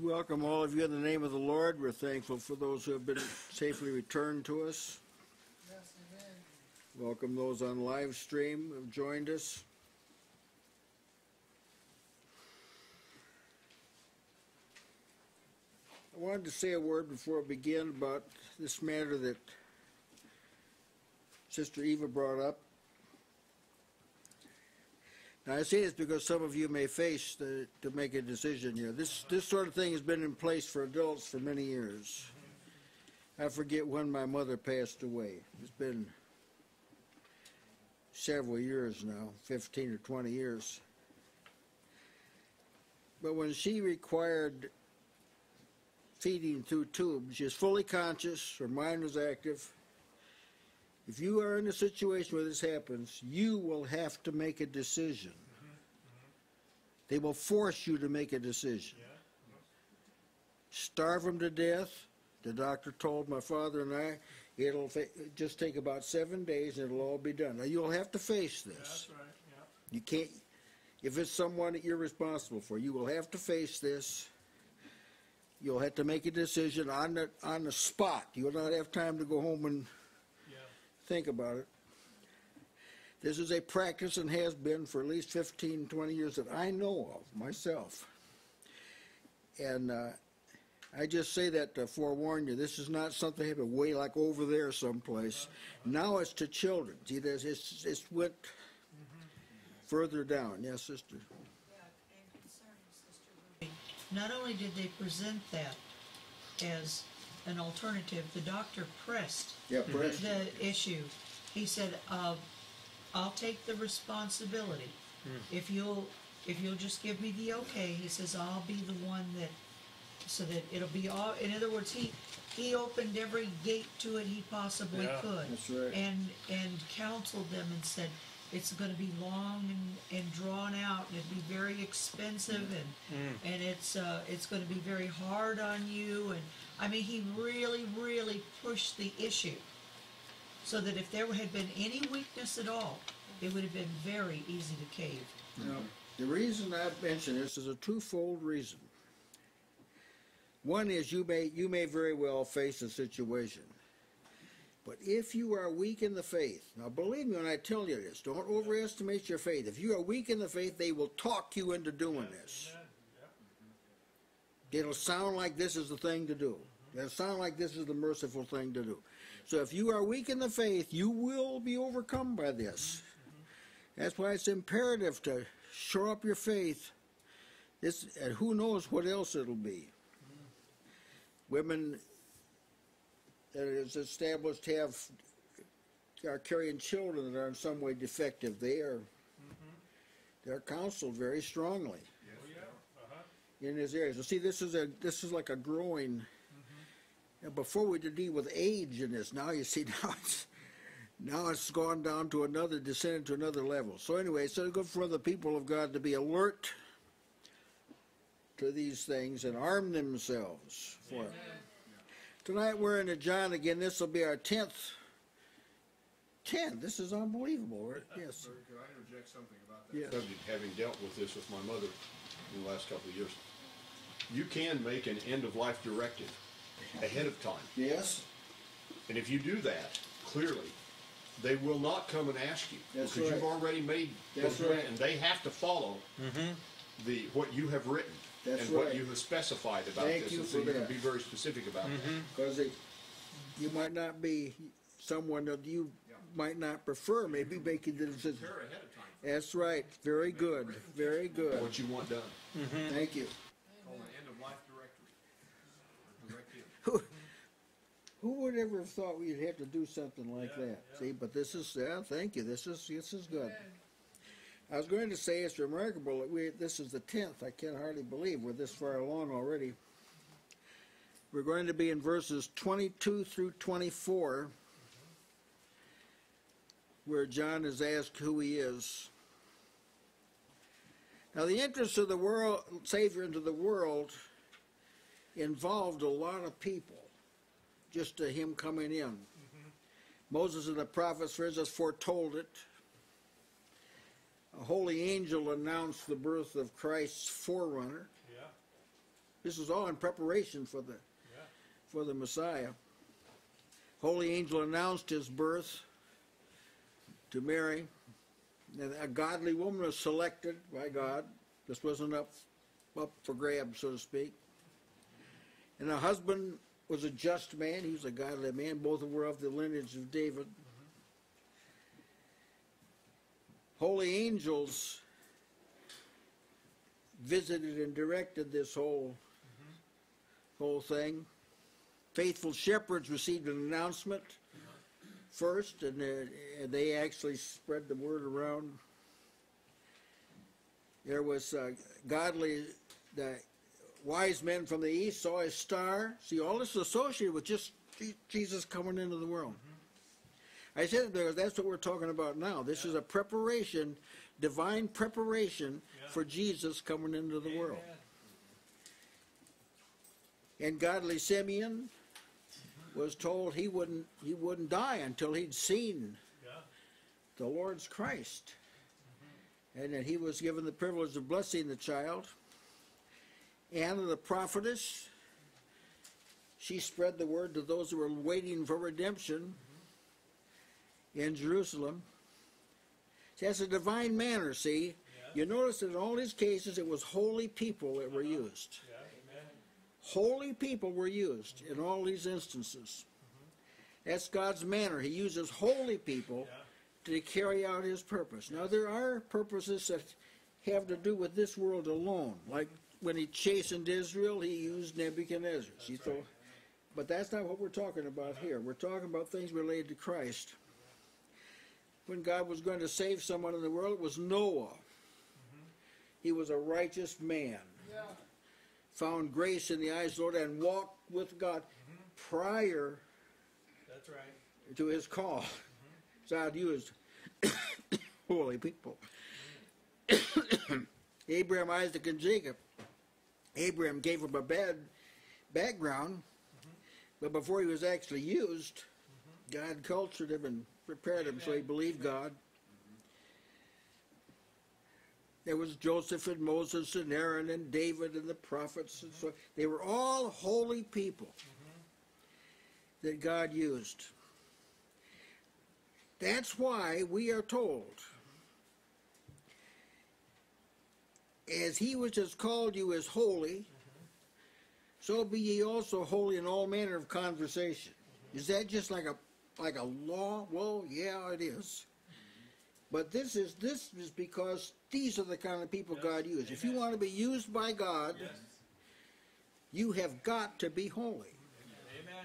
We welcome all of you in the name of the Lord. We're thankful for those who have been safely returned to us. Yes, amen. Welcome those on live stream who have joined us. I wanted to say a word before I begin about this matter that Sister Eva brought up. Now, I say this because some of you may face to make a decision here. This sort of thing has been in place for adults for many years. I forget when my mother passed away. It's been several years now, 15 or 20 years. But when she required feeding through tubes, she is fully conscious, her mind was active. If you are in a situation where this happens, you will have to make a decision. They will force you to make a decision. Starve them to death, the doctor told my father and I, it'll just take about 7 days and it'll all be done. Now you'll have to face this. That's right. Yeah. You can't, if it's someone that you're responsible for, you will have to face this. You'll have to make a decision on the spot. You will not have time to go home and think about it. This is a practice and has been for at least 15, 20 years that I know of myself. And I just say that to forewarn you. This is not something that happened way like over there someplace. Now it's to children. See, it's went further down. Yes, Sister. Not only did they present that as an alternative, the doctor pressed the issue. He said, I'll take the responsibility. If you'll just give me the okay, he says, I'll be the one that, so that it'll be all, in other words, he opened every gate to it he possibly could. That's right. And counseled them and said, it's going to be long and drawn out, and it'll be very expensive, and it's going to be very hard on you. And I mean, he really, really pushed the issue, so that if there had been any weakness at all, it would have been very easy to cave. Now, the reason I mention this is a twofold reason. One is you may very well face a situation. But if you are weak in the faith, now believe me when I tell you this, don't overestimate your faith. If you are weak in the faith, they will talk you into doing this. It'll sound like this is the thing to do. It'll sound like this is the merciful thing to do. So if you are weak in the faith, you will be overcome by this. That's why it's imperative to shore up your faith. This, and who knows what else it'll be. Women that is established are carrying children that are in some way defective. They're counseled very strongly in these areas. So see, this is like a growing. And before we did deal with age in this, now you see now it's gone down to another, descended to another level. So anyway, it's so good for the people of God to be alert to these things and arm themselves for it. Tonight we're into John again. This will be our 10th. This is unbelievable. Right? Yes. Could I interject something about that subject, having dealt with this with my mother in the last couple of years? You can make an end-of-life directive ahead of time. Yes. And if you do that, clearly, they will not come and ask you. That's because you've already made this plan, and they have to follow what you have written. That's and what you have specified about this, so you can be very specific about that. Because you might not be someone that you might not prefer, maybe making the decision. Prepare ahead of time. That's right. Very good. Very good. What you want done. Thank you. Called an end-of-life directive. Who would ever have thought we'd have to do something like that? Yeah. See, but this is, thank you. This is good. Yeah. I was going to say it's remarkable that this is the 10th. I can hardly believe we're this far along already. We're going to be in verses 22 through 24, where John is asked who he is. Now, the entrance of the world, Savior into the world involved a lot of people, just him coming in. Moses and the prophets, for instance, foretold it. A holy angel announced the birth of Christ's forerunner. This is all in preparation for the Messiah. Holy angel announced his birth to Mary, and a godly woman was selected by God. This wasn't up for grabs, so to speak. And her husband was a just man. He was a godly man. Both were of the lineage of David. Holy angels visited and directed this whole thing. Faithful shepherds received an announcement first, and they actually spread the word around. There was the wise men from the east saw a star. See, all this is associated with just Jesus coming into the world. I said that's what we're talking about now. This is a preparation, divine preparation for Jesus coming into the world. And godly Simeon was told he wouldn't die until he'd seen the Lord's Christ, and that he was given the privilege of blessing the child. Anna the prophetess, she spread the word to those who were waiting for redemption in Jerusalem. See, that's a divine manner. See, you notice that in all these cases it was holy people that were used. Holy people were used in all these instances. That's God's manner. He uses holy people to carry out his purpose. Now, there are purposes that have to do with this world alone. Like when he chastened Israel, he used Nebuchadnezzar. But that's not what we're talking about here. We're talking about things related to Christ. When God was going to save someone in the world, it was Noah. He was a righteous man. Found grace in the eyes of the Lord and walked with God prior to his call. So God used holy people. Abraham, Isaac, and Jacob. Abraham gave him a bad background, but before he was actually used, God cultured him and prepared him so he believed God. There was Joseph and Moses and Aaron and David and the prophets. And so they were all holy people that God used. That's why we are told, as he which has called you is holy, so be ye also holy in all manner of conversation. Is that just like a law? Well, yeah, it is. But this is because these are the kind of people God used. If you want to be used by God, you have got to be holy. Amen.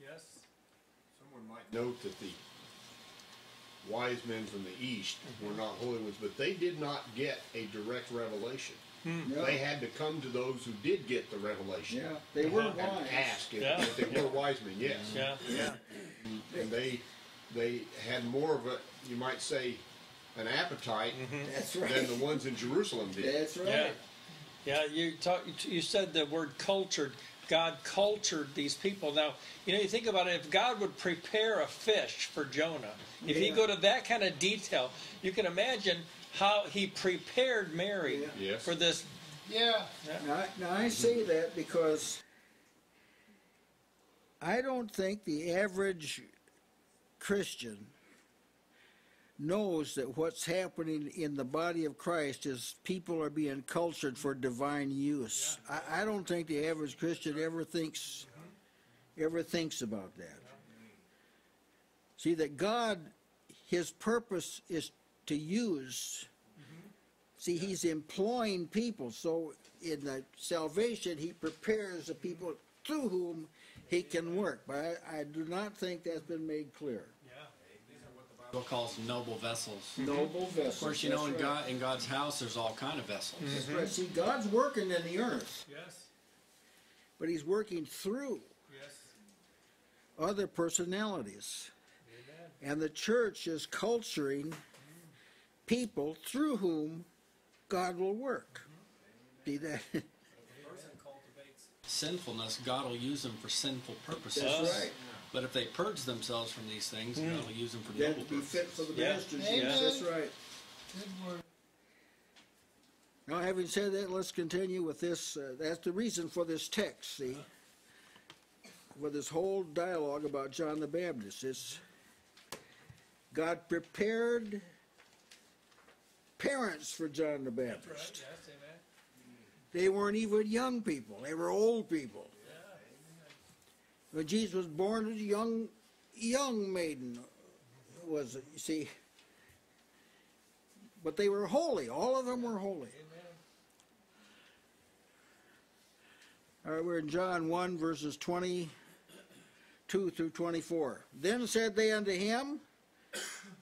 Yes. Someone might note that the wise men from the east were not holy ones, but they did not get a direct revelation. They had to come to those who did get the revelation. They were wise. And ask if they were wise men. Yes. And they had more of a, you might say, an appetite than the ones in Jerusalem did. That's right. You said the word cultured. God cultured these people. Now, you know, you think about it, if God would prepare a fish for Jonah, if he go to that kind of detail, you can imagine how he prepared Mary for this. Now, I say that because I don't think the average Christian knows that what's happening in the body of Christ is people are being cultured for divine use. I don't think the average Christian ever thinks about that. See, that God, his purpose is to use. See, he's employing people. So in the salvation, he prepares the people through whom he can work. But I do not think that's been made clear. These are what the Bible calls noble vessels. Noble vessels. Of course, you know, in God's house, there's all kind of vessels. That's right. See, God's working in the earth. But he's working through other personalities. And the church is culturing people through whom God will work. See that? Sinfulness, God will use them for sinful purposes. That's right. But if they purge themselves from these things, God will use them for noble purposes. Fit for the ministers. That's right. Good word. Now, having said that, let's continue with this. That's the reason for this text, see? For this whole dialogue about John the Baptist. It's God prepared parents for John the Baptist. That's right. Yes, amen. They weren't even young people. They were old people. Yeah, amen. But Jesus was born as a young maiden, was it, you see? But they were holy. All of them were holy. Amen. All right, we're in John 1, verses 22 through 24. Then said they unto him,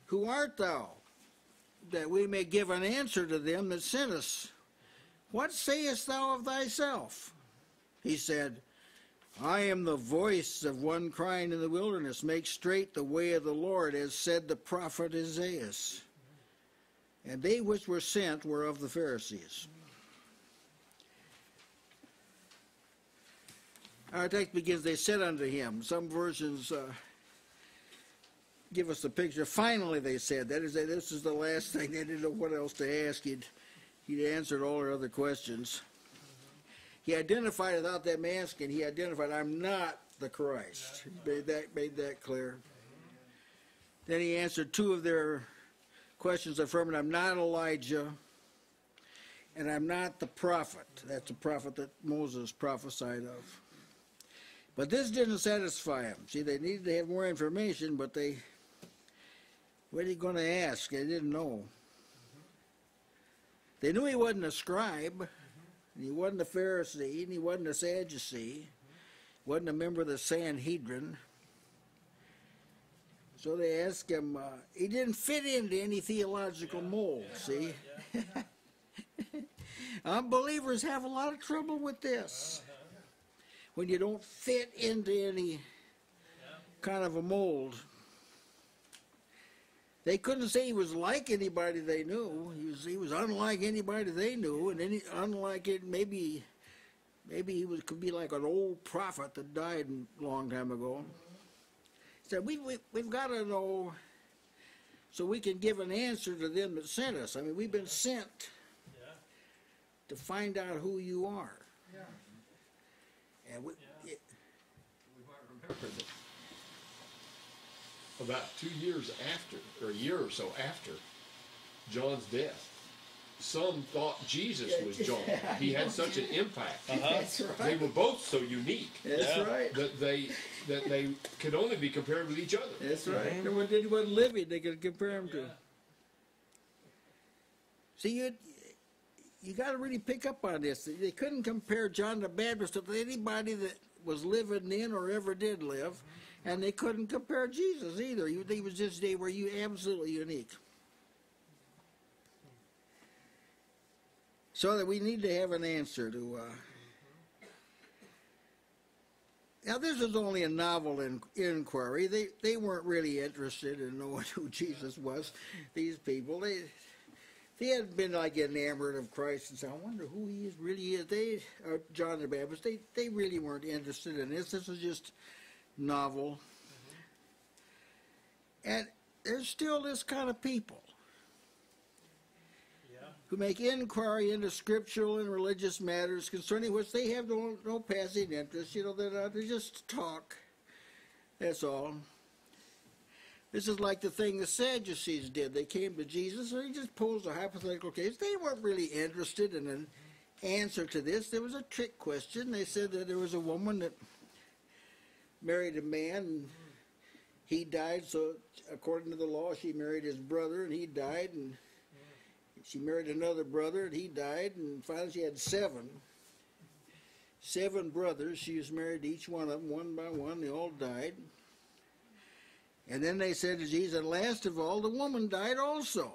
Who art thou? That we may give an answer to them that sent us. What sayest thou of thyself? He said, I am the voice of one crying in the wilderness, Make straight the way of the Lord, as said the prophet Isaiah. And they which were sent were of the Pharisees. Our text begins, they said unto him. Some versions give us the picture. Finally they said, that is, this is the last thing. They didn't know what else to ask. He'd answered all their other questions. He identified without them asking. He identified, I'm not the Christ. Made that clear. Then he answered two of their questions affirming, I'm not Elijah, and I'm not the prophet. That's the prophet that Moses prophesied of. But this didn't satisfy them. See, they needed to have more information, but they, what are you going to ask? They didn't know. They knew he wasn't a scribe, and he wasn't a Pharisee, and he wasn't a Sadducee, wasn't a member of the Sanhedrin. So they asked him, he didn't fit into any theological mold, see? Yeah. Unbelievers have a lot of trouble with this. When you don't fit into any kind of a mold. They couldn't say he was like anybody they knew. He was unlike anybody they knew, and maybe he was, could be like an old prophet that died a long time ago. So we've got to know so we can give an answer to them that sent us. I mean, we've been sent to find out who you are. Yeah. And we might remember that about 2 years after, or a year or so after John's death, some thought Jesus was John. He had such an impact. That's right. They were both so unique. That's right. That they could only be compared with each other. That's right. And when they were living, they could compare him to. See, you got to really pick up on this. They couldn't compare John the Baptist to anybody that was living then or ever did live, and they couldn't compare Jesus either. He was just they were absolutely unique. So that we need to have an answer to. Now, this is only a novel inquiry. They weren't really interested in knowing who Jesus was. These people, they had been like enamored of Christ and said, "I wonder who he is really is." They, John the Baptist, they really weren't interested in this. This was just novel. And there's still this kind of people. Who make inquiry into scriptural and religious matters concerning which they have no passing interest. You know, they just talk. That's all. This is like the thing the Sadducees did. They came to Jesus and he just posed a hypothetical case. They weren't really interested in an answer to this. There was a trick question. They said that there was a woman that married a man and he died, so according to the law she married his brother and he died, and she married another brother, and he died, and finally she had seven. Seven brothers. She was married to each one of them, one by one. They all died. And then they said to Jesus, and last of all, the woman died also.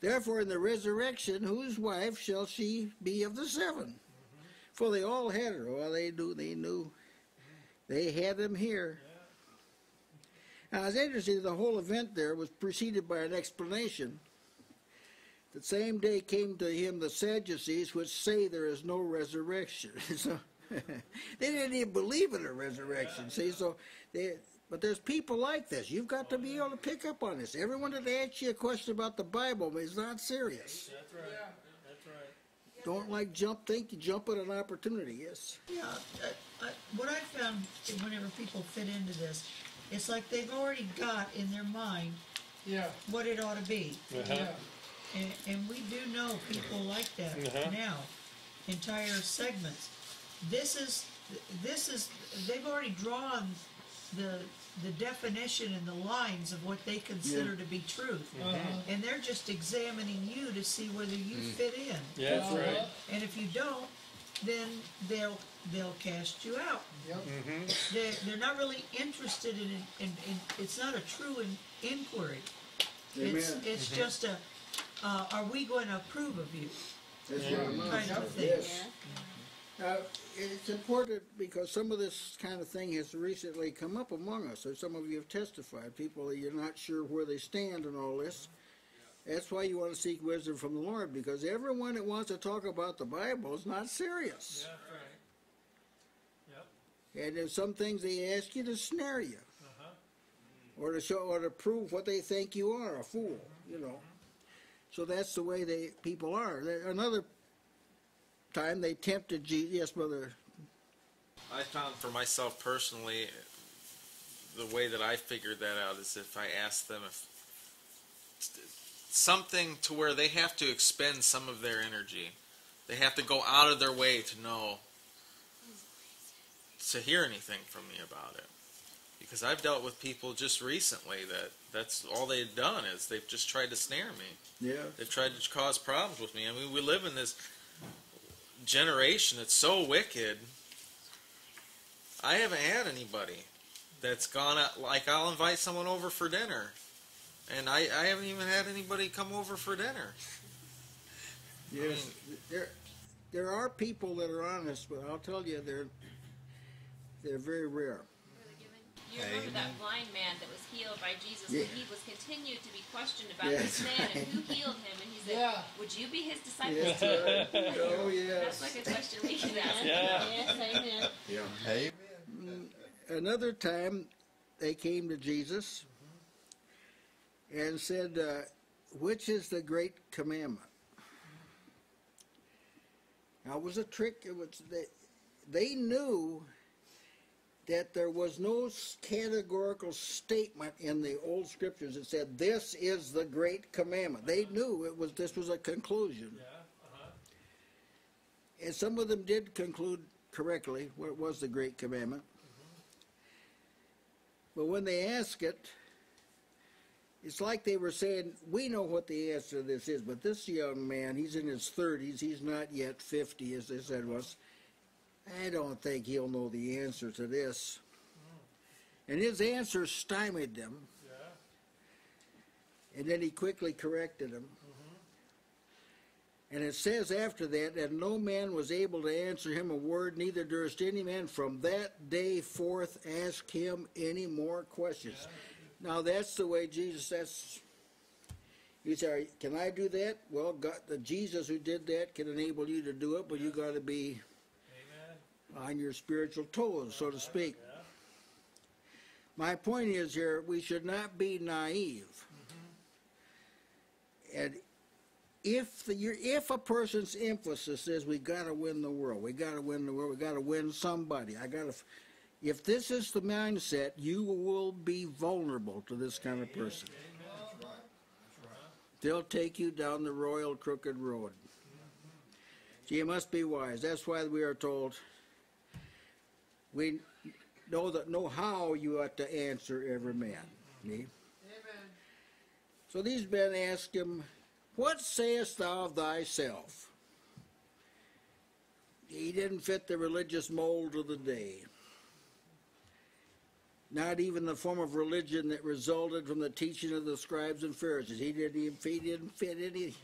Therefore, in the resurrection, whose wife shall she be of the seven? For they all had her. Well, they knew. They had him here. Now, it's interesting, the whole event there was preceded by an explanation. The same day came to him the Sadducees, which say there is no resurrection. So they didn't even believe in a resurrection. See, so but there's people like this. You've got to be able to pick up on this. Everyone that asks you a question about the Bible is not serious. That's right. Yeah. That's Right. Don't like jump, think you jump at an opportunity, yes? Yeah, what I found whenever people fit into this, it's like they've already got in their mind what it ought to be. Uh-huh. Yeah. And we do know people like that now, entire segments. This is, they've already drawn the definition and the lines of what they consider to be truth. And they're just examining you to see whether you fit in. Yeah, that's right. And if you don't, then they'll cast you out. Yep. Mm-hmm. They're not really interested in it's not a true inquiry. Amen. It's just a, are we going to approve of you? That's kind of thing. Yes. Yeah. It's important because some of this kind of thing has recently come up among us. So some of you have testified, people that you're not sure where they stand and all this. That's why you want to seek wisdom from the Lord, because everyone that wants to talk about the Bible is not serious. Yeah, right. Yep. And there's some things they ask you to snare you, or to show, or to prove what they think you are—a fool, you know. So that's the way people are. Another time they tempted Jesus. Yes, brother. I found for myself personally, the way that I figured that out is if I asked them if something to where they have to expend some of their energy, they have to go out of their way to know, to hear anything from me about it. Because I've dealt with people just recently that's all they've done is they've just tried to snare me. Yeah. They've tried to cause problems with me. I mean, we live in this generation that's so wicked. I haven't had anybody that's gone out, like I'll invite someone over for dinner, and I haven't even had anybody come over for dinner. Yes, I mean, there are people that are honest, but I'll tell you they're very rare. You remember that blind man that was healed by Jesus, and he was continued to be questioned about this man and who healed him, and he said, would you be his disciple? Yes, oh, yes. That's like a question we can ask. Yes, amen. Another time they came to Jesus and said, which is the great commandment? Now, it was a trick. It was they knew that there was no categorical statement in the old scriptures that said, this is the great commandment. They knew it was. This was a conclusion. Yeah. And some of them did conclude correctly what was the great commandment. But when they ask it, it's like they were saying, we know what the answer to this is, but this young man, he's in his 30s, he's not yet 50, as they said once. I don't think he'll know the answer to this. And his answer stymied them. And then he quickly corrected them. And it says after that, and no man was able to answer him a word, neither durst any man from that day forth ask him any more questions. Now that's the way Jesus, you say, can I do that? Well, God, the Jesus who did that can enable you to do it, but you got to be on your spiritual toes, so to speak. My point is here, we should not be naive. And if a person's emphasis is, we got to win the world, we got to win the world, we got to win somebody, if this is the mindset, you will be vulnerable to this kind of person. That's right. That's right. They'll take you down the royal crooked road. So you must be wise. That's why we are told, we know how you ought to answer every man. Amen. So these men asked him, what sayest thou of thyself? He didn't fit the religious mold of the day. Not even the form of religion that resulted from the teaching of the scribes and Pharisees. He didn't fit any.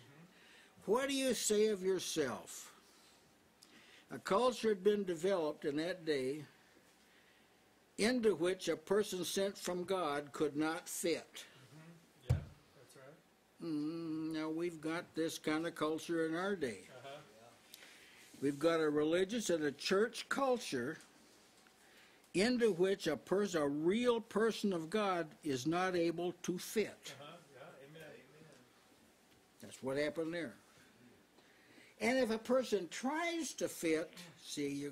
What do you say of yourself? A culture had been developed in that day into which a person sent from God could not fit. Yeah, that's right. Now we've got this kind of culture in our day. We've got a religious and a church culture into which a real person of God is not able to fit. That's what happened there. And if a person tries to fit, see,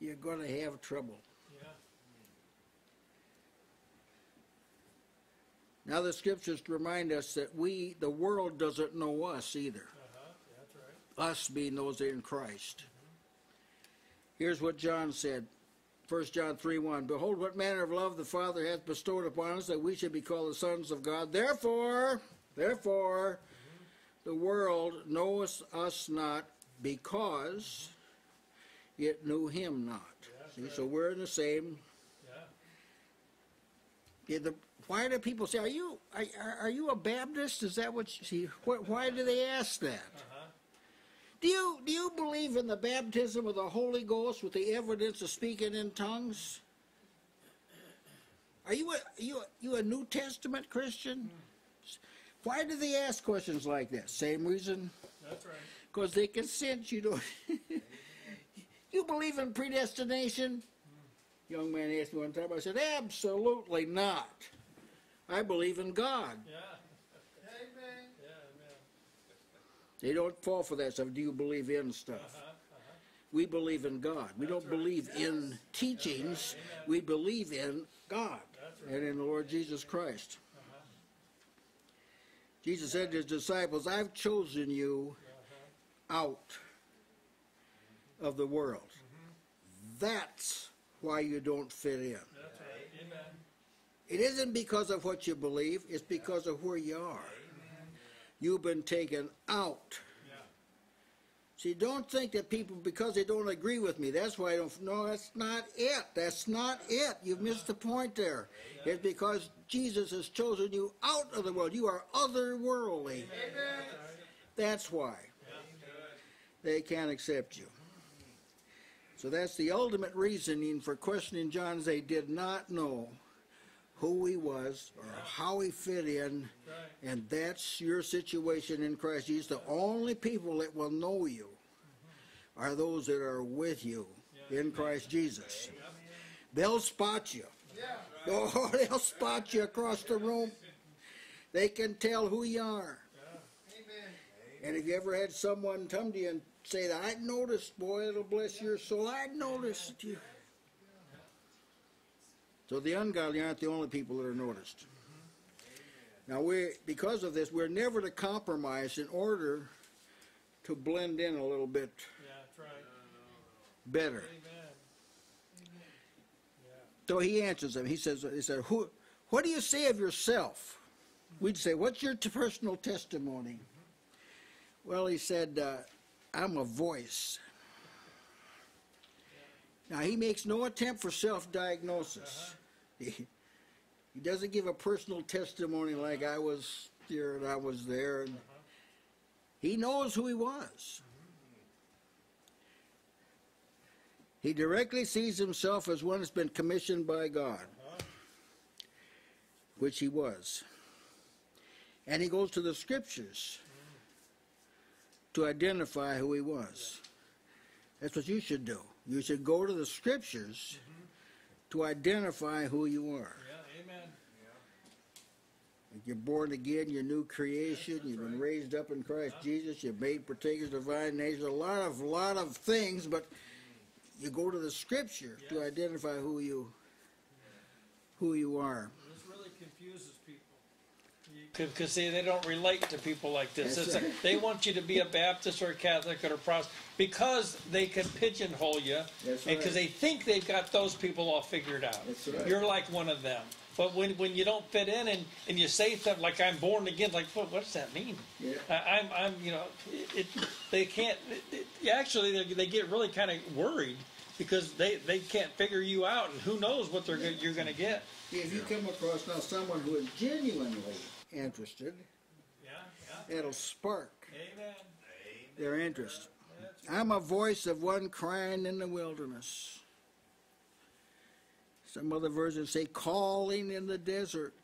you're going to have trouble. Yeah. Now the scriptures remind us that the world doesn't know us either. Uh-huh. Yeah, that's right. Us being those in Christ. Mm-hmm. Here's what John said. 1 John 3:1, behold, what manner of love the Father hath bestowed upon us, that we should be called the sons of God. Therefore, mm-hmm. the world knoweth us not, because it knew him not. Yeah, see, right. So we're in the same. Yeah. Why do people say, are you a Baptist? Is that what you see? Why do they ask that? Uh-huh. Do you believe in the baptism of the Holy Ghost with the evidence of speaking in tongues? Are you a New Testament Christian? Why do they ask questions like that? Same reason. That's right. Because they can sense you don't. You believe in predestination? Young man asked me one time. I said, absolutely not. I believe in God. Yeah. Amen. They don't fall for that stuff. Do you believe in stuff? Uh-huh, uh-huh. We believe in God. We don't believe in teachings. Right. We believe in God and in the Lord Jesus Christ. Uh-huh. Jesus said to his disciples, I've chosen you out of the world. Mm-hmm. That's why you don't fit in. That's right. Amen. It isn't because of what you believe. It's because of where you are. You've been taken out. Yeah. See, don't think that people, because they don't agree with me, that's why I don't. No, that's not it. That's not it. You've missed the point there. Yeah. It's because Jesus has chosen you out of the world. You are otherworldly. Amen. That's why. Yeah. They can't accept you. So that's the ultimate reasoning for questioning John. They did not know who he was or how he fit in, and that's your situation in Christ Jesus. The only people that will know you are those that are with you in Christ Jesus. They'll spot you. Oh, they'll spot you across the room. They can tell who you are. And if you ever had someone come to you and say, I noticed, boy, it'll bless your soul. I noticed you. So the ungodly aren't the only people that are noticed. Now, because of this, we're never to compromise in order to blend in a little bit better. So he answers them. He said, what do you say of yourself? We'd say, what's your personal testimony? Well, he said, I'm a voice. Now, he makes no attempt for self-diagnosis. He doesn't give a personal testimony like I was here and I was there. And he knows who he was. He directly sees himself as one that's been commissioned by God, which he was. And he goes to the scriptures to identify who he was. That's what you should do. You should go to the scriptures to identify who you are. Yeah, amen. If you're born again, you're new creation, you've been raised up in Christ Jesus, you're made partakers of divine nature, a lot of things, but you go to the scripture to identify who you are. This really confuses people. Because they don't relate to people like this. They want you to be a Baptist or a Catholic or a Protestant because they can pigeonhole you because they think they've got those people all figured out. You're like one of them. But when you don't fit in and you say something like I'm born again, like what does that mean? Yeah. I'm you know they can't. Actually they get really kind of worried because they can't figure you out and who knows what you're going to get. If you come across now someone who is genuinely interested, it'll spark their interest. I'm a voice of one crying in the wilderness. Some other versions say calling in the desert,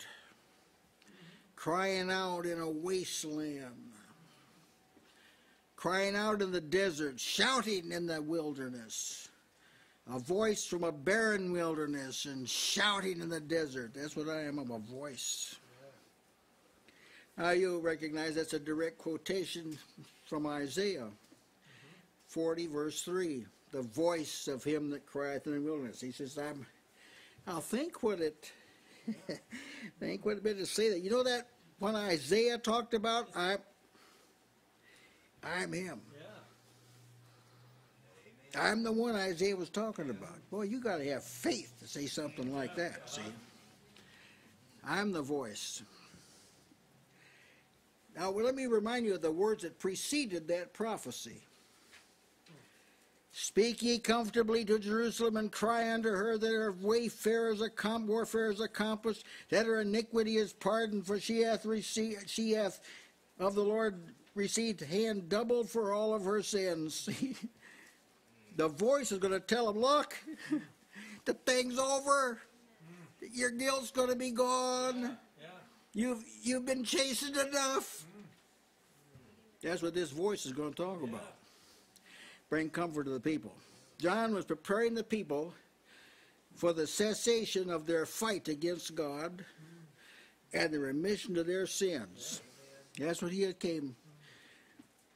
crying out in a wasteland, crying out in the desert, shouting in the wilderness. A voice from a barren wilderness and shouting in the desert. That's what I am. I'm a voice. Now you recognize that's a direct quotation from Isaiah 40, verse 3, the voice of him that crieth in the wilderness. He says, I'll think what it, think what it meant to say that. You know that when Isaiah talked about, I'm him. Yeah. I'm the one Isaiah was talking about. Boy, you got to have faith to say something like that, see. I'm the voice. Now, well, let me remind you of the words that preceded that prophecy. Speak ye comfortably to Jerusalem, and cry unto her that her warfare is accomplished, that her iniquity is pardoned, for she hath received, she hath of the Lord received hand doubled for all of her sins. The voice is going to tell him, look, the thing's over. Your guilt's going to be gone. Yeah, yeah. You've been chastened enough. Mm. That's what this voice is going to talk about. Bring comfort to the people. John was preparing the people for the cessation of their fight against God and the remission of their sins. That's what he came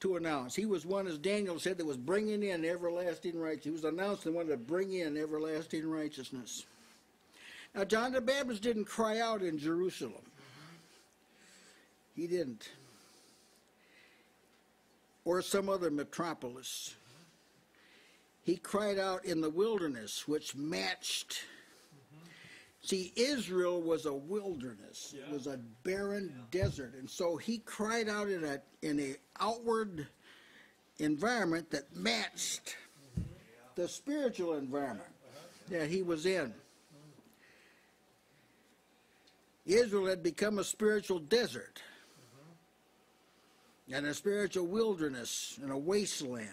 to announce. He was one, as Daniel said, that was bringing in everlasting righteousness. He was announcing one to bring in everlasting righteousness. Now, John the Baptist didn't cry out in Jerusalem. He didn't. Or some other metropolis. He cried out in the wilderness, which matched. See, Israel was a wilderness. Yeah. It was a barren desert. And so he cried out in an outward environment that matched the spiritual environment that he was in. Israel had become a spiritual desert and a spiritual wilderness and a wasteland.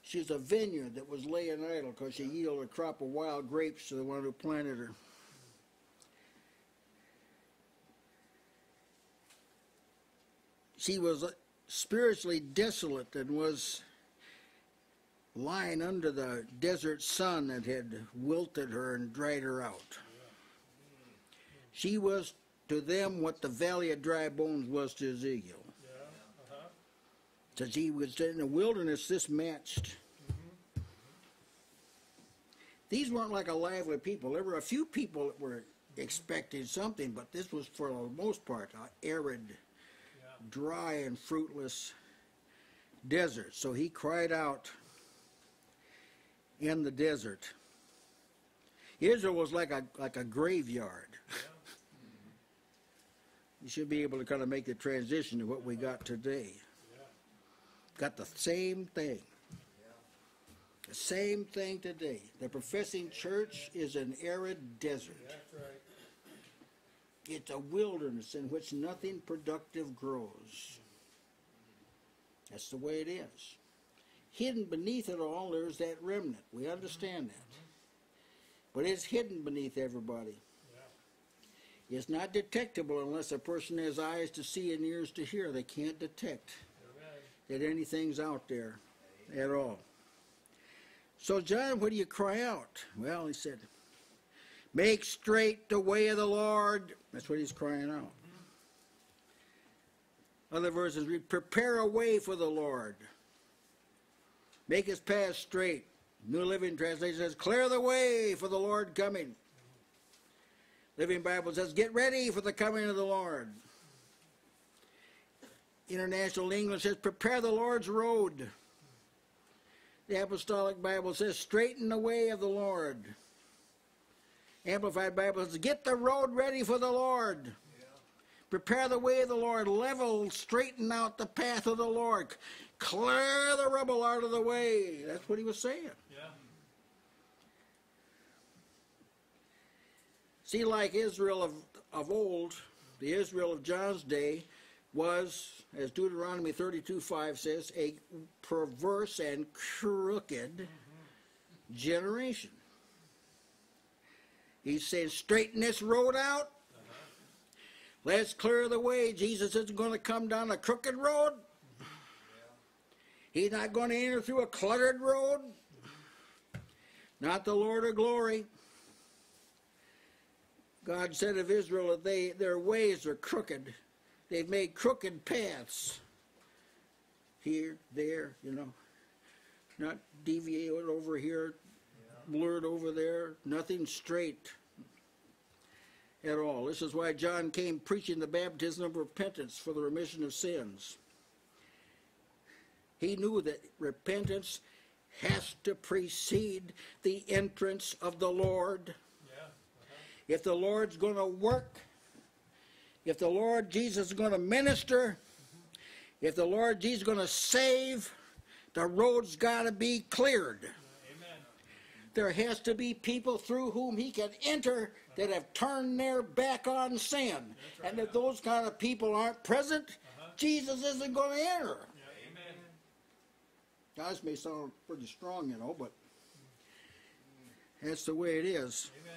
She's a vineyard that was laying idle because she yielded a crop of wild grapes to the one who planted her. She was spiritually desolate and was lying under the desert sun that had wilted her and dried her out. She was to them what the valley of dry bones was to Ezekiel. Since he was in the wilderness, this matched. These weren't like a lively people. There were a few people that were expecting something, but this was for the most part an arid, dry and fruitless desert. So he cried out in the desert. Israel was like a graveyard. You should be able to kind of make the transition to what we got today. Got the same thing. The same thing today. The professing church is an arid desert. That's right. It's a wilderness in which nothing productive grows. That's the way it is. Hidden beneath it all, there's that remnant. We understand that. But it's hidden beneath everybody. It's not detectable unless a person has eyes to see and ears to hear. They can't detect that anything's out there at all. So, John, what do you cry out? Well, he said, make straight the way of the Lord. That's what he's crying out. Other verses read, prepare a way for the Lord. Make his path straight. New Living Translation says, clear the way for the Lord coming. Living Bible says, get ready for the coming of the Lord. International English says, prepare the Lord's road. The Apostolic Bible says, straighten the way of the Lord. Amplified Bible says, get the road ready for the Lord. Yeah. Prepare the way of the Lord. Level, straighten out the path of the Lord. Clear the rubble out of the way. That's what he was saying. Yeah. See, like Israel of old, the Israel of John's day, was, as Deuteronomy 32:5 says, a perverse and crooked generation. He's saying, straighten this road out. Let's clear the way. Jesus isn't going to come down a crooked road. He's not going to enter through a cluttered road. Not the Lord of glory. God said of Israel that their ways are crooked. They've made crooked paths. here, there, you know. Not deviate over here, blurred over there, nothing straight at all. This is why John came preaching the baptism of repentance for the remission of sins. He knew that repentance has to precede the entrance of the Lord. Yeah. If the Lord's going to work, if the Lord Jesus is going to minister, if the Lord Jesus is going to save, the road's got to be cleared. Amen. There has to be people through whom he can enter that have turned their back on sin. Right. And if those kind of people aren't present, Jesus isn't going to enter. Yeah. Amen. Now, this may sound pretty strong, you know, but that's the way it is. Amen.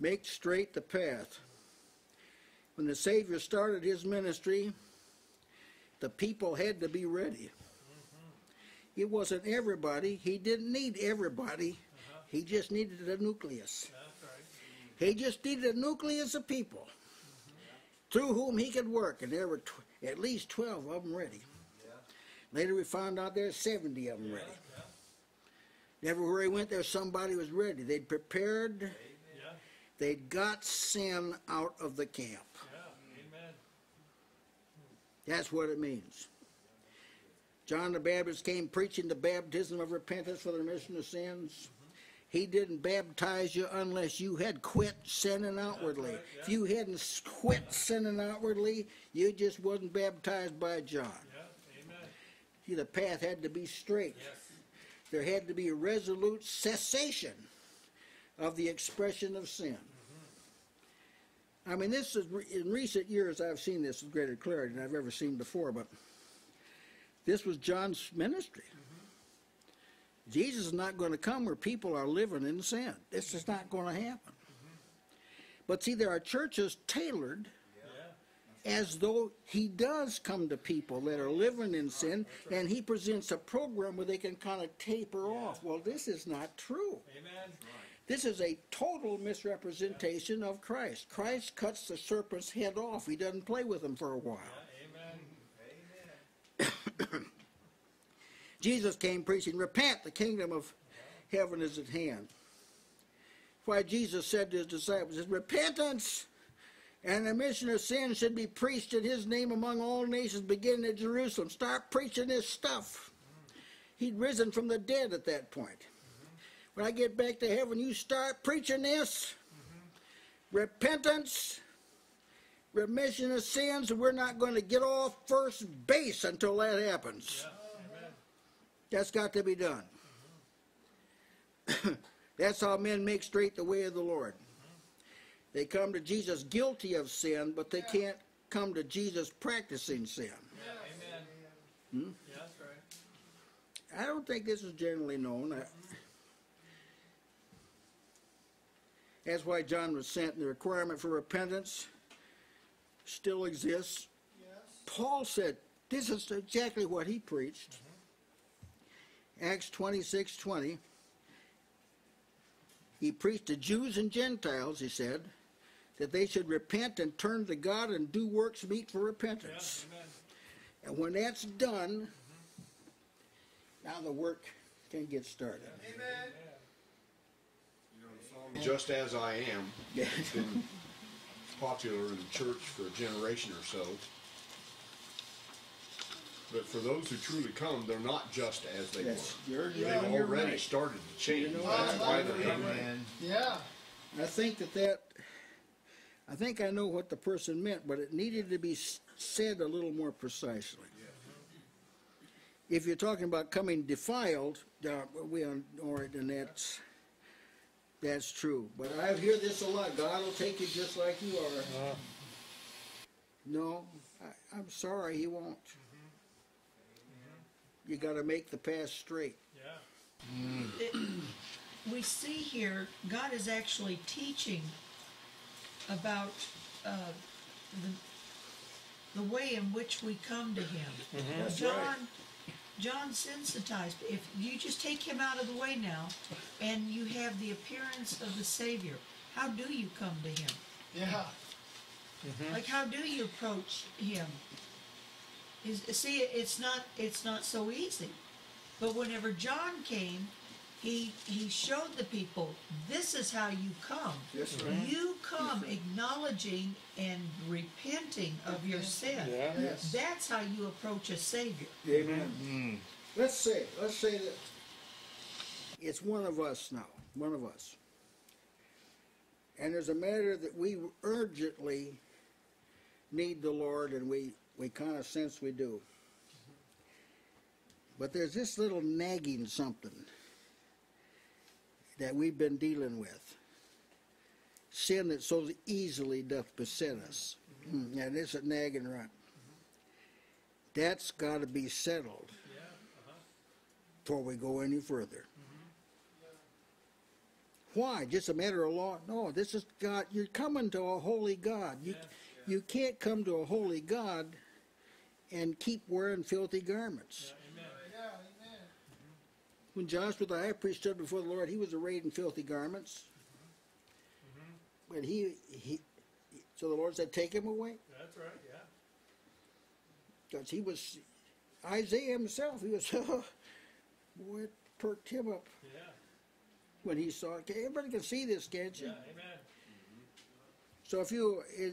Make straight the path. When the Savior started his ministry, the people had to be ready. It wasn't everybody. He didn't need everybody. He just needed a nucleus. That's right. He just needed a nucleus of people through whom he could work. And there were at least 12 of them ready. Yeah. Later we found out there's 70 of them ready. Yeah. Everywhere he went, there somebody was ready. They'd prepared. Yeah. They'd got sin out of the camp. Yeah. Amen. That's what it means. John the Baptist came preaching the baptism of repentance for the remission of sins. He didn't baptize you unless you had quit sinning outwardly. Right, yeah. If you hadn't quit sinning outwardly, you just wasn't baptized by John. Yeah, amen. See, the path had to be straight. Yes. There had to be a resolute cessation of the expression of sin. I mean, this is in recent years I've seen this with greater clarity than I've ever seen before, but this was John's ministry. Jesus is not going to come where people are living in sin. This is not going to happen. But see, there are churches tailored as though he does come to people that are living in sin, and he presents a program where they can kind of taper off. Well, this is not true. Amen. This is a total misrepresentation of Christ. Christ cuts the serpent's head off. He doesn't play with them for a while. Amen. Jesus came preaching, repent, the kingdom of heaven is at hand. That's why Jesus said to his disciples, repentance and the remission of sin should be preached in his name among all nations, beginning at Jerusalem. Start preaching this stuff. He'd risen from the dead at that point. When I get back to heaven, you start preaching this. Repentance, remission of sins, and we're not going to get off first base until that happens. Yeah. That's got to be done. That's how men make straight the way of the Lord. They come to Jesus guilty of sin, but they can't come to Jesus practicing sin. Yeah. Amen. Yeah, that's right. I don't think this is generally known. That's why John was sent, and the requirement for repentance still exists. Yes. Paul said, this is exactly what he preached. Acts 26:20. He preached to Jews and Gentiles, he said, that they should repent and turn to God and do works meet for repentance. Yeah, and when that's done, now the work can get started. Amen. You know, the song, Just As I Am, has been popular in the church for a generation or so, but for those who truly come, they're not just as they were. They've already started to change. You know, that's why they're coming. Yeah, I think I think I know what the person meant, but it needed to be said a little more precisely. If you're talking about coming defiled, we are alright, and that's true. But I hear this a lot. God will take you just like you are. No, I'm sorry, he won't. You got to make the path straight. Yeah. We see here God is actually teaching about the way in which we come to him. John sensitized. If you just take him out of the way now, and you have the appearance of the Savior, how do you come to him? Yeah. Like, how do you approach him? See, it's not so easy. But whenever John came, he showed the people, this is how you come. Yes, right. You come acknowledging and repenting of your sin. Yes. That's how you approach a Savior. Amen. Mm. Let's say that it's one of us now, one of us. And there's a matter that we urgently need the Lord, and we kind of sense we do. But there's this little nagging something that we've been dealing with. Sin that so easily doth beset us. Mm-hmm. And it's a nagging run. Mm-hmm. That's got to be settled before we go any further. Mm-hmm. Why? Just a matter of law? No, this is God. You're coming to a holy God. You can't come to a holy God and keep wearing filthy garments. Yeah, amen. Yeah, amen. When Joshua the high priest stood before the Lord, he was arrayed in filthy garments. Mm-hmm. But so the Lord said, take him away. That's right, yeah. Because he was, Isaiah himself, he was, boy, it perked him up. Yeah. When he saw it. Everybody can see this, can't you? Yeah, amen. So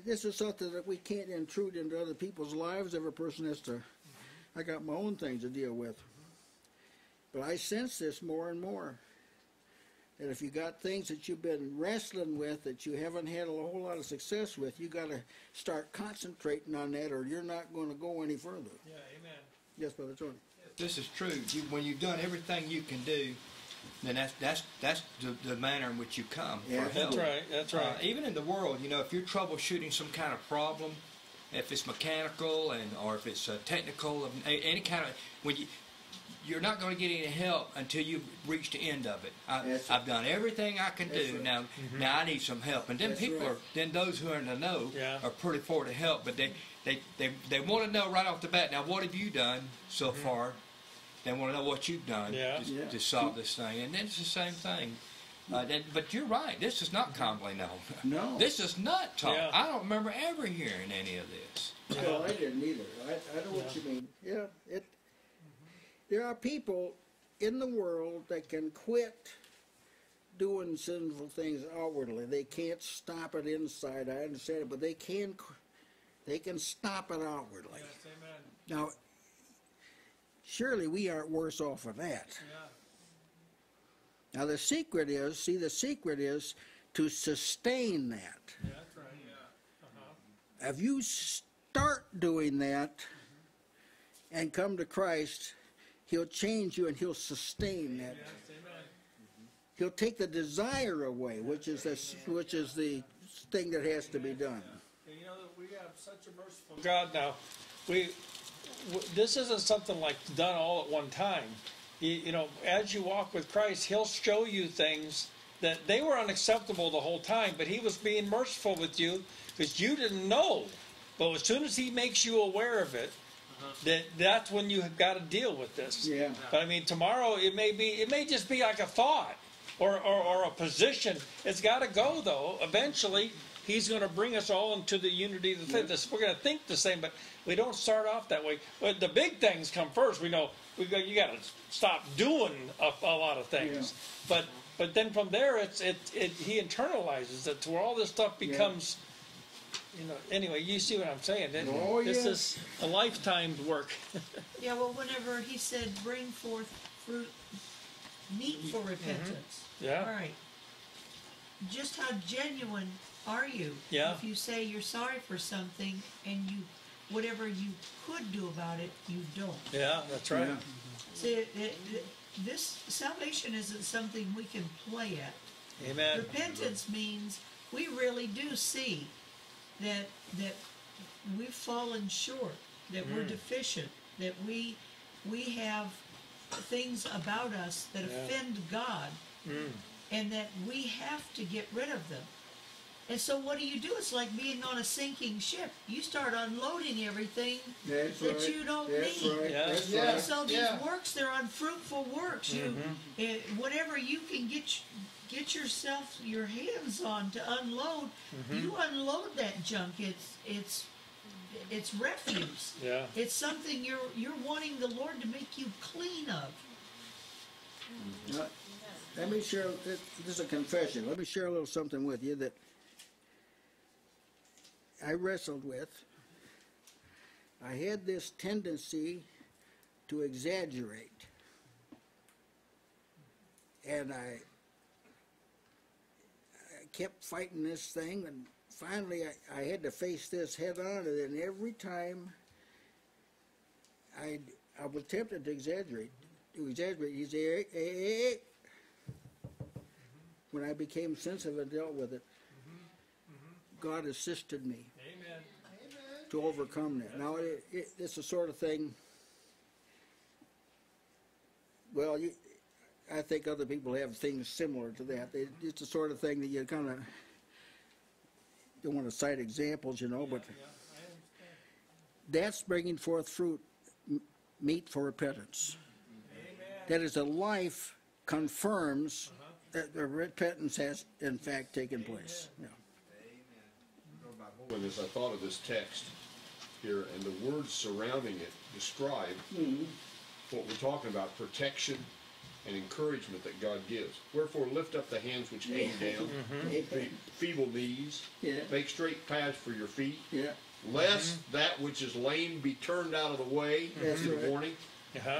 this is something that we can't intrude into other people's lives. Every person has to, I got my own things to deal with. But I sense this more and more. That if you got things that you've been wrestling with that you haven't had a whole lot of success with, you got to start concentrating on that or you're not going to go any further. Yeah, amen. Yes, Brother Tony. This is true. When you've done everything you can do, then that's the manner in which you come for help. That's right. That's right. Even in the world, you know, if you're troubleshooting some kind of problem, if it's mechanical or if it's technical, any kind of, you're not going to get any help until you've reached the end of it. I've done everything I can do. Right. Now I need some help. And then those who are in the know are pretty poor to help, but they want to know right off the bat. Now, what have you done so far? They want to know what you've done to solve this thing. And it's the same thing. But you're right. This is not commonly known. No. This is not taught. Yeah. I don't remember ever hearing any of this. No, I didn't either. I know what you mean. Yeah. There are people in the world that can quit doing sinful things outwardly. They can't stop it inside. I understand it. But they can stop it outwardly. Yes, amen. Now, surely we aren't worse off of that. Yeah. Now the secret is to sustain that. Yeah, that's right. Yeah. Uh-huh. If you start doing that and come to Christ, he'll change you and he'll sustain that. Yes, amen. He'll take the desire away, which is the thing that has to be done. Yeah. And you know that we have such a merciful God now. This isn't something like done all at one time. You know, as you walk with Christ, he'll show you things that they were unacceptable the whole time, but he was being merciful with you because you didn't know. But as soon as he makes you aware of it, that's when you have got to deal with this. Yeah. But I mean, tomorrow it may just be like a thought or a position. It's got to go though. Eventually, he's going to bring us all into the unity of the faith. Yeah. We're going to think the same, but we don't start off that way. But the big things come first. We know you got to stop doing a lot of things. Yeah. But then from there, he internalizes it to where all this stuff becomes. Yeah. You know. Anyway, you see what I'm saying? This is a lifetime's work. Yeah. Well, whenever he said, "Bring forth fruit meet for repentance." Mm-hmm. Yeah. All right. Just how genuine are you? Yeah. If you say you're sorry for something and you, whatever you could do about it, you don't. Yeah, that's right. Yeah. See, this salvation isn't something we can play at. Amen. Repentance means we really do see that we've fallen short, that we're deficient, that we have things about us that offend God, and that we have to get rid of them. And so what do you do? It's like being on a sinking ship. You start unloading everything you don't need. Right. Yes. Yes. Right. So these works, they're unfruitful works. Whatever you can get yourself, your hands on to unload, you unload that junk. It's It's refuse. Yeah. It's something you're wanting the Lord to make you clean of. Let me share, this is a confession. Let me share a little something with you that I wrestled with. I had this tendency to exaggerate. And I kept fighting this thing, and finally I had to face this head on, and then every time I was tempted to exaggerate, he'd say, hey, hey, hey. When I became sensitive and dealt with it, God assisted me. Amen. To overcome that. Now, it's the sort of thing, well, I think other people have things similar to that. It's the sort of thing that you kind of don't want to cite examples, you know, but that's bringing forth fruit, meat for repentance. Amen. That is, a life confirms that the repentance has, in fact, taken place. Yeah. And as I thought of this text here and the words surrounding it describe what we're talking about, protection and encouragement that God gives. Wherefore lift up the hands which hang down, feeble knees, make straight paths for your feet, lest that which is lame be turned out of the way, warning.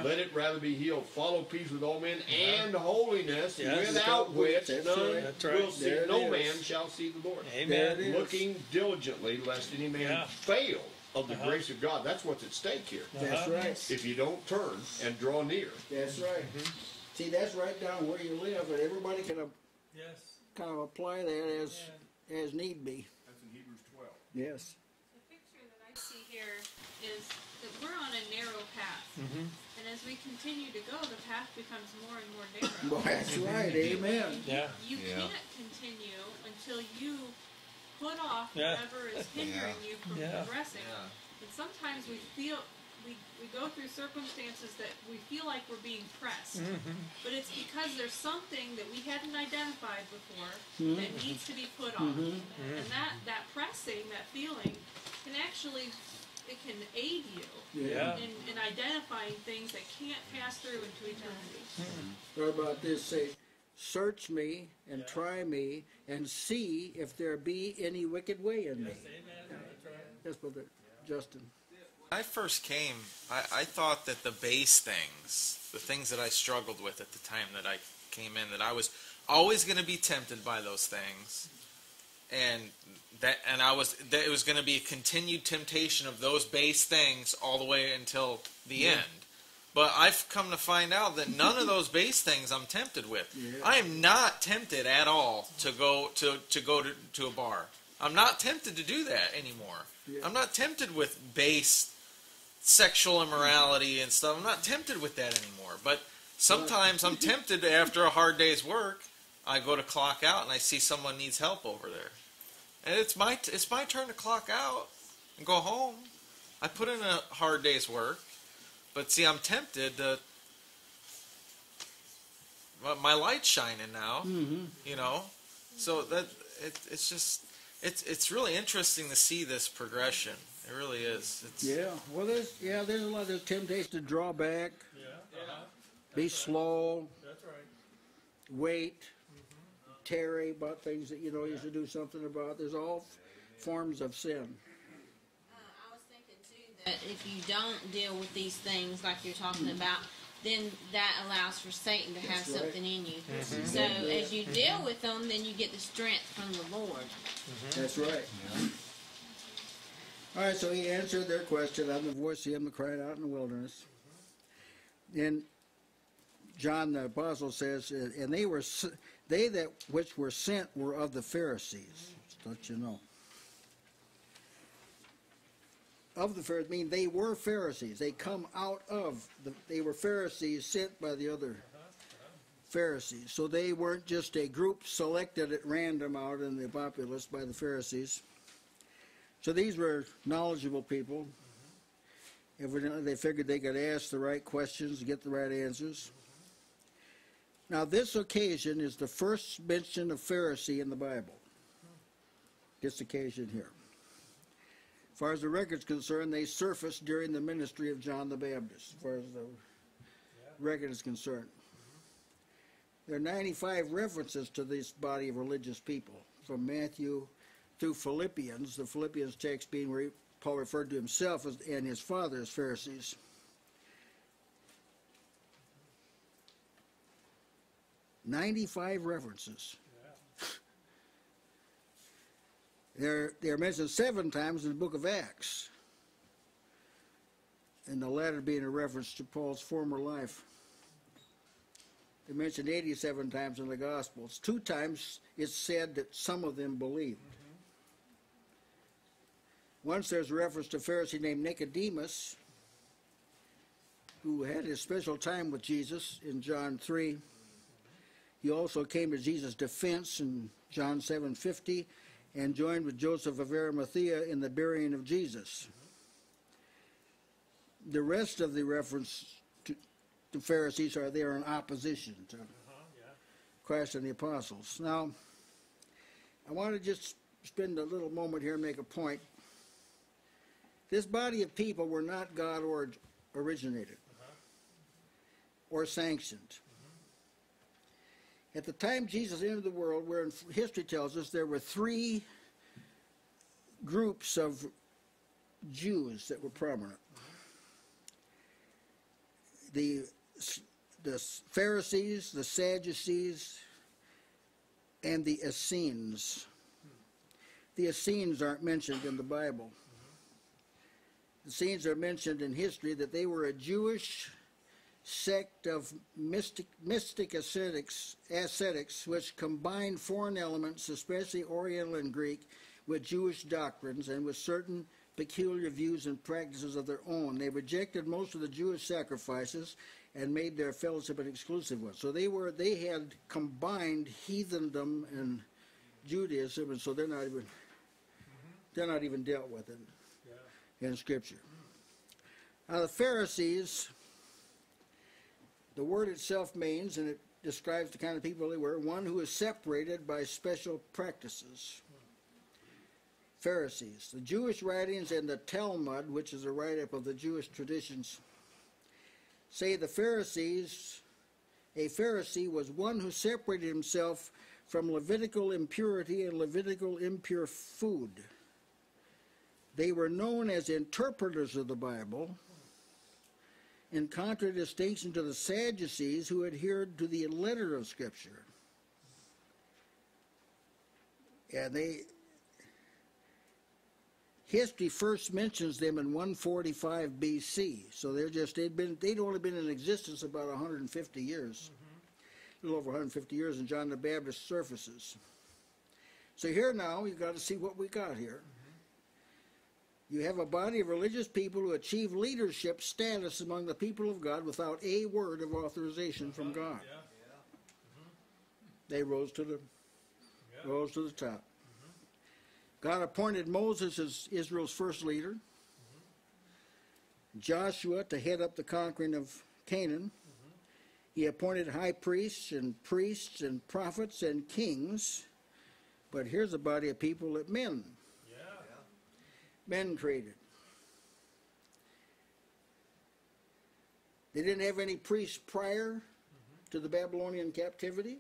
Let it rather be healed. Follow peace with all men and holiness, without which none will see. No man shall see the Lord. Amen. Looking diligently lest any man fail of the grace of God. That's what's at stake here. That's right. If you don't turn and draw near. That's right. See, that's right down where you live, and everybody can kind of apply that as need be. That's in Hebrews 12. Yes. The picture that I see here is that we're on a narrow path. And as we continue to go, the path becomes more and more narrow. Well, that's right, amen. You can't continue until you put off whatever is hindering you from progressing. And sometimes we feel, we go through circumstances that we feel like we're being pressed. But it's because there's something that we hadn't identified before that needs to be put on. And that pressing, that feeling, can actually... It can aid you in identifying things that can't pass through into eternity. What about this? Say, search me and try me and see if there be any wicked way in me. Amen. Yes, Brother Justin. When I first came, I thought that the base things, the things that I struggled with at the time that I came in, that I was always going to be tempted by those things. And it was going to be a continued temptation of those base things all the way until the end. But I've come to find out that none of those base things I'm tempted with. I am not tempted at all to go to a bar. I'm not tempted to do that anymore. I'm not tempted with base sexual immorality and stuff. I'm not tempted with that anymore. But sometimes I'm tempted after a hard day's work. I go to clock out and I see someone needs help over there. And it's my turn to clock out and go home. I put in a hard day's work. But see, I'm tempted to... My light's shining now, you know? So that it's just... It's really interesting to see this progression. It really is. It's, well, there's a lot of temptation to draw back. Be slow. That's right. Wait. Terry about things that you know you should do something about. There's all forms of sin. I was thinking too that if you don't deal with these things like you're talking about, then that allows for Satan to have something in you. So as you deal with them, then you get the strength from the Lord. That's right. All right, so he answered their question. I'm the voice of him that cried out in the wilderness. And John the Apostle says, and they that which were sent were of the Pharisees. Just let you know. Of the Pharisees, mean they were Pharisees. They come out of, they were Pharisees sent by the other Pharisees. So they weren't just a group selected at random out in the populace by the Pharisees. So these were knowledgeable people. Evidently, they figured they could ask the right questions and get the right answers. Now, this occasion is the first mention of Pharisee in the Bible. This occasion here. As far as the record's concerned, they surfaced during the ministry of John the Baptist, as far as the record is concerned. There are 95 references to this body of religious people, from Matthew through Philippians, the Philippians text being where Paul referred to himself as, and his father as Pharisees. They're mentioned 7 times in the book of Acts, and the latter being a reference to Paul's former life. They're mentioned 87 times in the Gospels. 2 times it's said that some of them believed. Once there's a reference to a Pharisee named Nicodemus, who had his special time with Jesus in John 3. He also came to Jesus' defense in John 7:50. And joined with Joseph of Arimathea in the burying of Jesus. The rest of the reference to Pharisees are there in opposition to Christ and the apostles. Now, I want to just spend a little moment here and make a point. This body of people were not God originated or sanctioned. At the time Jesus entered the world, where history tells us there were 3 groups of Jews that were prominent. The Pharisees, the Sadducees, and the Essenes. The Essenes aren't mentioned in the Bible. The Essenes are mentioned in history that they were a Jewish sect of mystic ascetics, which combined foreign elements, especially Oriental and Greek, with Jewish doctrines and with certain peculiar views and practices of their own. They rejected most of the Jewish sacrifices and made their fellowship an exclusive one. So they had combined heathendom and Judaism, and so they're not even dealt with in Scripture. Now the Pharisees. The word itself means, and it describes the kind of people they were, one who is separated by special practices. Pharisees. The Jewish writings and the Talmud, which is a write-up of the Jewish traditions, say the Pharisees, a Pharisee was one who separated himself from Levitical impurity and Levitical impure food. They were known as interpreters of the Bible, in contradistinction to the Sadducees, who adhered to the letter of Scripture. And history first mentions them in 145 BC, so they'd only been in existence about 150 years, a little over 150 years, and John the Baptist surfaces. So here now, you've got to see what we got here. You have a body of religious people who achieve leadership status among the people of God without a word of authorization from God. They rose to the top. God appointed Moses as Israel's first leader, Joshua to head up the conquering of Canaan. He appointed high priests and prophets and kings. But here's a body of people that men created. They didn't have any priests prior to the Babylonian captivity.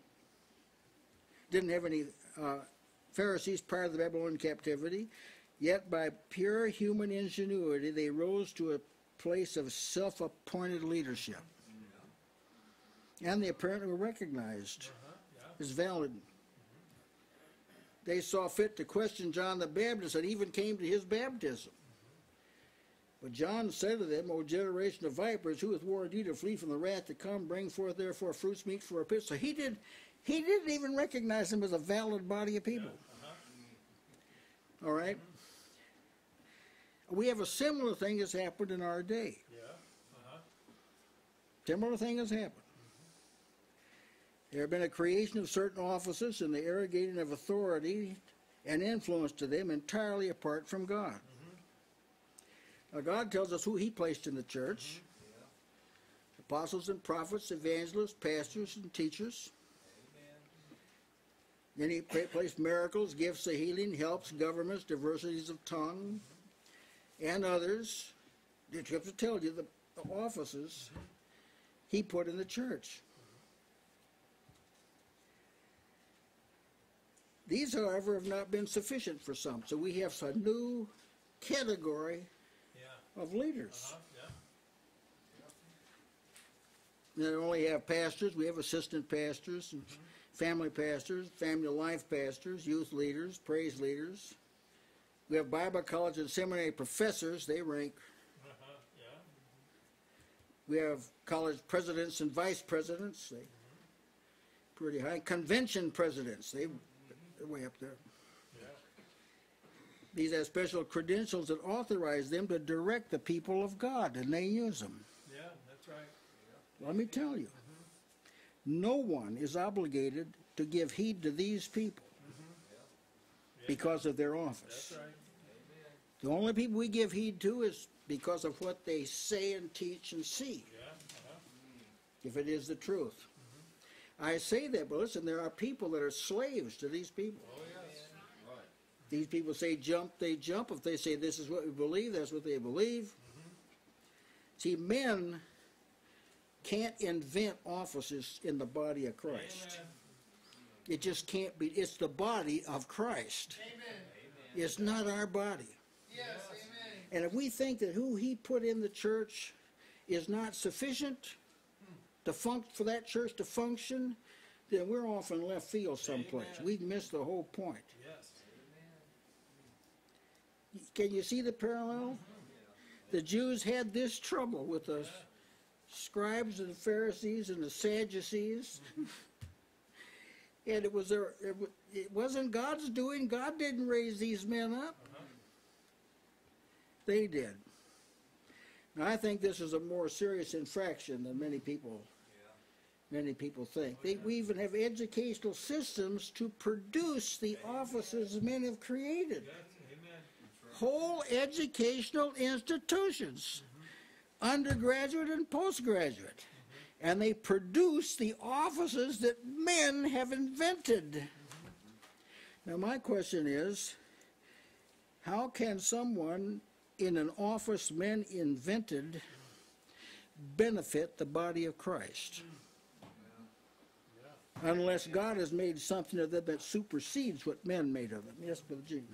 Didn't have any Pharisees prior to the Babylonian captivity. Yet by pure human ingenuity, they rose to a place of self-appointed leadership. And they apparently were recognized as valid. They saw fit to question John the Baptist and even came to his baptism. But John said to them, "O generation of vipers, who hath warned you to flee from the wrath to come? Bring forth therefore fruits meet for a pit." So he didn't even recognize them as a valid body of people. All right? We have a similar thing that's happened in our day. Similar thing has happened. There have been a creation of certain offices and the arrogating of authority and influence to them entirely apart from God. Now God tells us who he placed in the church. Apostles and prophets, evangelists, pastors and teachers. Then he placed miracles, gifts of healing, helps, governments, diversities of tongue, and others, the scripture tells you, the officers he put in the church. These, however, have not been sufficient for some. So we have a new category of leaders. They don't only have pastors, we have assistant pastors, and family pastors, family life pastors, youth leaders, praise leaders. We have Bible college and seminary professors, they rank. We have college presidents and vice presidents, they pretty high. Convention presidents, they're way up there. These have special credentials that authorize them to direct the people of God, and they use them. Yeah, that's right. Let me tell you, no one is obligated to give heed to these people because of their office. That's right. Amen. The only people we give heed to is because of what they say and teach and see, if it is the truth. I say that, but listen, there are people that are slaves to these people. Oh, yes. Right. These people say jump, they jump. If they say this is what we believe, that's what they believe. See, men can't invent offices in the body of Christ. Amen. It just can't be. It's the body of Christ. Amen. It's not our body. Yes, amen. And if we think that who he put in the church is not sufficient to for that church to function, then we're off in left field someplace. We've missed the whole point. Yes. Amen. Can you see the parallel? The Jews had this trouble with us. Scribes and the Pharisees and the Sadducees, and it was it wasn't God's doing. God didn't raise these men up; they did. Now, I think this is a more serious infraction than many people think. We even have educational systems to produce the offices men have created. Whole educational institutions. Undergraduate and postgraduate, and they produce the offices that men have invented. Now my question is, how can someone in an office men invented benefit the body of Christ? Unless God has made something of them that supersedes what men made of them. Yes, Brother Gene.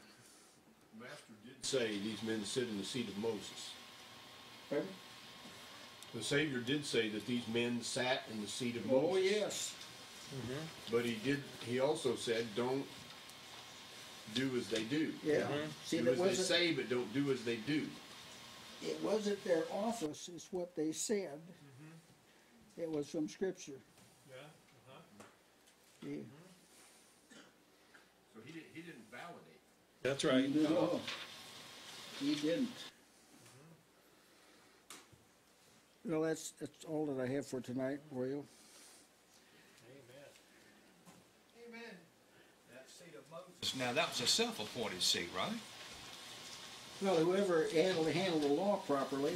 Master did say these men sit in the seat of Moses. Pardon? The Savior did say that these men sat in the seat of Moses. Oh, yes. But he also said, don't do as they do. Yeah. See, do as they say, but don't do as they do. It wasn't their office, it's what they said. It was from Scripture. So he didn't validate. That's right. No, he didn't. Well, that's all that I have for tonight for you. Amen. Amen. That seat of Moses. Now, that was a self-appointed seat, right? Well, whoever handled the law properly.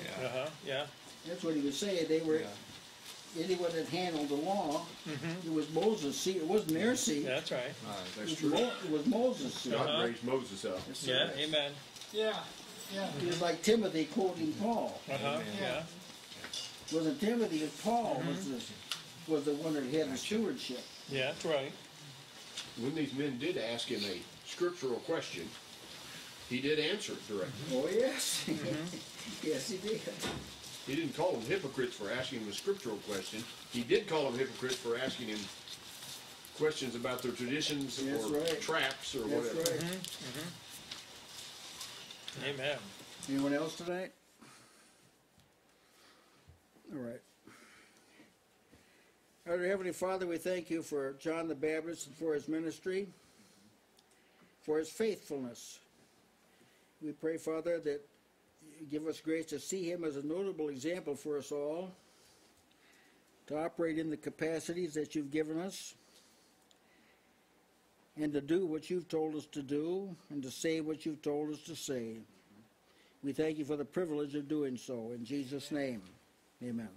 That's what he was saying. They were anyone that handled the law. It was Moses' seat. It wasn't their seat. That's right. That's true. It was Moses' seat. God raised Moses up. That's right. Amen. It was like Timothy quoting Paul. Wasn't Timothy, but Paul was the one that had the stewardship. Yeah, that's right. When these men did ask him a scriptural question, he did answer it directly. Oh, yes. Yes, he did. He didn't call them hypocrites for asking him a scriptural question. He did call them hypocrites for asking him questions about their traditions or traps or whatever. Right. Amen. Anyone else tonight? All right. Our Heavenly Father, we thank you for John the Baptist and for his ministry, for his faithfulness. We pray, Father, that you give us grace to see him as a notable example for us all, to operate in the capacities that you've given us, and to do what you've told us to do, and to say what you've told us to say. We thank you for the privilege of doing so. In Jesus' name. Amen.